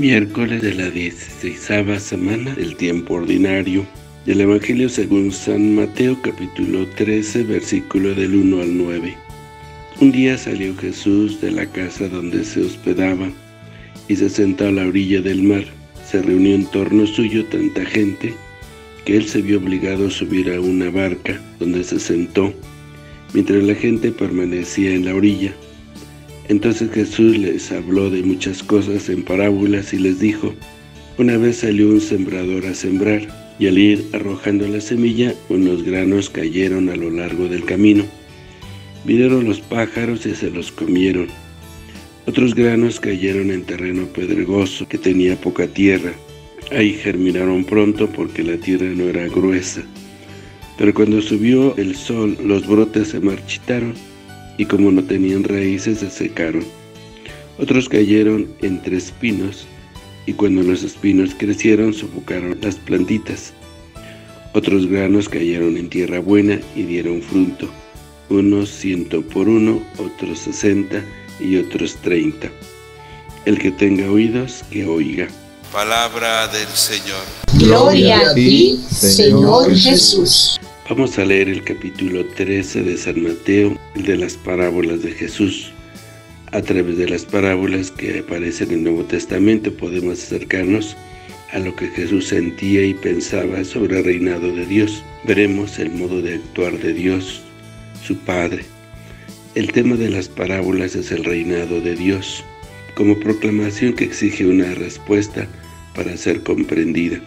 Miércoles de la 16ª semana del tiempo ordinario. Del Evangelio según San Mateo, capítulo 13, versículo del 1 al 9. Un día salió Jesús de la casa donde se hospedaba y se sentó a la orilla del mar. Se reunió en torno suyo tanta gente que él se vio obligado a subir a una barca donde se sentó, mientras la gente permanecía en la orilla. Entonces Jesús les habló de muchas cosas en parábolas y les dijo: una vez salió un sembrador a sembrar, y al ir arrojando la semilla, unos granos cayeron a lo largo del camino. Vinieron los pájaros y se los comieron. Otros granos cayeron en terreno pedregoso, que tenía poca tierra. Ahí germinaron pronto porque la tierra no era gruesa. Pero cuando subió el sol, los brotes se marchitaron, y como no tenían raíces, se secaron. Otros cayeron entre espinos, y cuando los espinos crecieron, sofocaron las plantitas. Otros granos cayeron en tierra buena y dieron fruto, unos 100 por uno, otros 60 y otros 30. El que tenga oídos, que oiga. Palabra del Señor. Gloria a ti, Señor Jesús. Vamos a leer el capítulo 13 de San Mateo, el de las parábolas de Jesús. A través de las parábolas que aparecen en el Nuevo Testamento podemos acercarnos a lo que Jesús sentía y pensaba sobre el reinado de Dios. Veremos el modo de actuar de Dios, su Padre. El tema de las parábolas es el reinado de Dios, como proclamación que exige una respuesta para ser comprendida.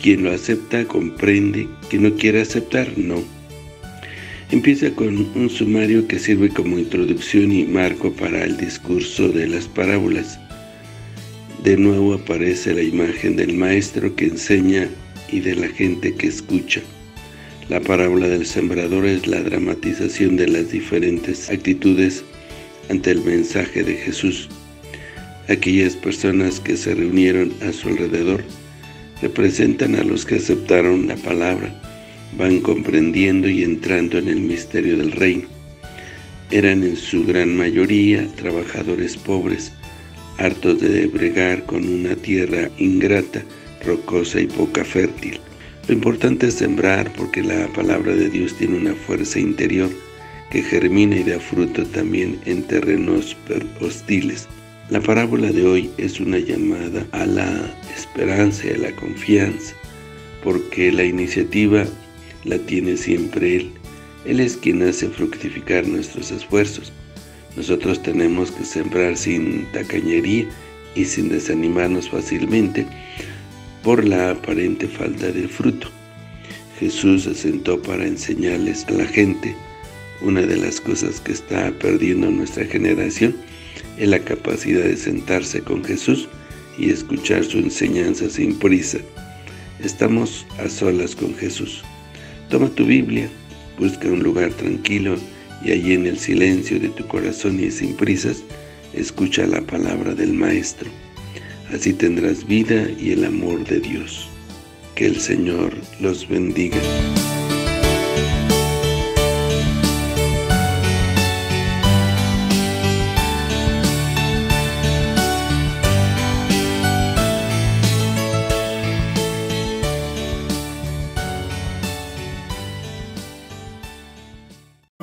Quien lo acepta, comprende. Quien no quiere aceptar, no. Empieza con un sumario que sirve como introducción y marco para el discurso de las parábolas. De nuevo aparece la imagen del maestro que enseña y de la gente que escucha. La parábola del sembrador es la dramatización de las diferentes actitudes ante el mensaje de Jesús. Aquellas personas que se reunieron a su alrededor representan a los que aceptaron la palabra, van comprendiendo y entrando en el misterio del reino. Eran en su gran mayoría trabajadores pobres, hartos de bregar con una tierra ingrata, rocosa y poco fértil. Lo importante es sembrar, porque la palabra de Dios tiene una fuerza interior que germina y da fruto también en terrenos hostiles. La parábola de hoy es una llamada a la esperanza y a la confianza, porque la iniciativa la tiene siempre Él. Él es quien hace fructificar nuestros esfuerzos. Nosotros tenemos que sembrar sin tacañería y sin desanimarnos fácilmente por la aparente falta de fruto. Jesús se sentó para enseñarles a la gente. Una de las cosas que está perdiendo nuestra generación es la capacidad de sentarse con Jesús y escuchar su enseñanza sin prisa. Estamos a solas con Jesús. Toma tu Biblia, busca un lugar tranquilo y allí en el silencio de tu corazón y sin prisas, escucha la palabra del Maestro. Así tendrás vida y el amor de Dios. Que el Señor los bendiga.